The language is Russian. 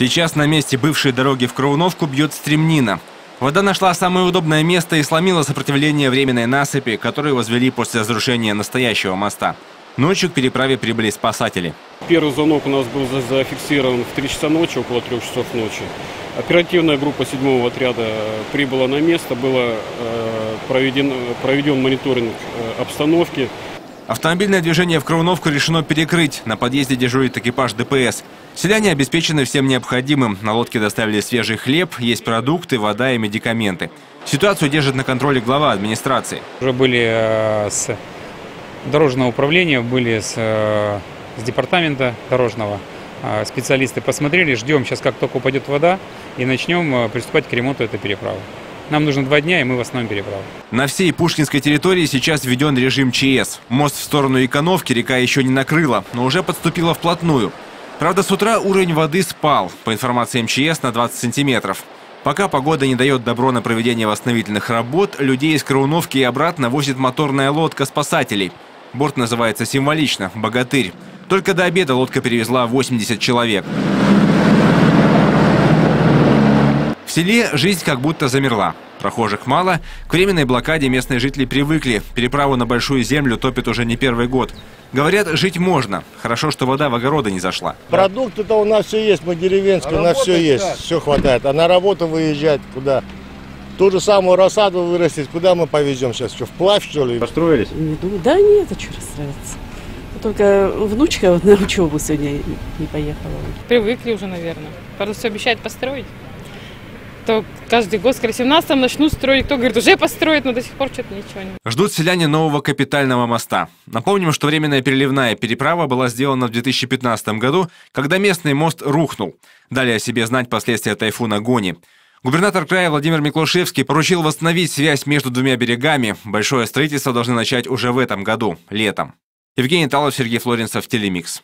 Сейчас на месте бывшей дороги в Кроуновку бьет стремнина. Вода нашла самое удобное место и сломила сопротивление временной насыпи, которую возвели после разрушения настоящего моста. Ночью к переправе прибыли спасатели. Первый звонок у нас был зафиксирован в 3 часа ночи, около 3 часов ночи. Оперативная группа 7-го отряда прибыла на место, был проведен мониторинг обстановки. Автомобильное движение в Кроуновку решено перекрыть. На подъезде дежурит экипаж ДПС. Селяне обеспечены всем необходимым. На лодке доставили свежий хлеб, есть продукты, вода и медикаменты. Ситуацию держит на контроле глава администрации. Уже были с дорожного управления, были с департамента дорожного. Специалисты посмотрели, ждем сейчас, как только упадет вода, и начнем приступать к ремонту этой переправы. Нам нужно 2 дня, и мы восстановим переправу. На всей Пушкинской территории сейчас введен режим ЧС. Мост в сторону Яковлевки река еще не накрыла, но уже подступила вплотную. Правда, с утра уровень воды спал, по информации МЧС, на 20 сантиметров. Пока погода не дает добро на проведение восстановительных работ, людей из Кроуновки и обратно возит моторная лодка спасателей. Борт называется символично «Богатырь». Только до обеда лодка перевезла 80 человек. В селе жизнь как будто замерла. Прохожих мало. К временной блокаде местные жители привыкли. Переправу на большую землю топят уже не первый год. Говорят, жить можно. Хорошо, что вода в огороды не зашла. Продукты-то у нас все есть, мы деревенские, у нас все есть, все хватает. А на работу выезжать куда? Ту же самую рассаду вырастить, куда мы повезем сейчас? Что, вплавь, что ли? Построились? Не думаю, да нет, а что расстраиваться? Только внучка вот на учебу сегодня не поехала. Привыкли уже, наверное. Правда, все обещают построить. То каждый год, скорее, в 17-м начнут строить, кто говорит, уже построят, но до сих пор что-то ничего не... Ждут селяне нового капитального моста. Напомним, что временная переливная переправа была сделана в 2015 году, когда местный мост рухнул. Дали о себе знать последствия тайфуна Гони. Губернатор края Владимир Миклушевский поручил восстановить связь между двумя берегами. Большое строительство должны начать уже в этом году, летом. Евгений Талов, Сергей Флоренцев, Телемикс.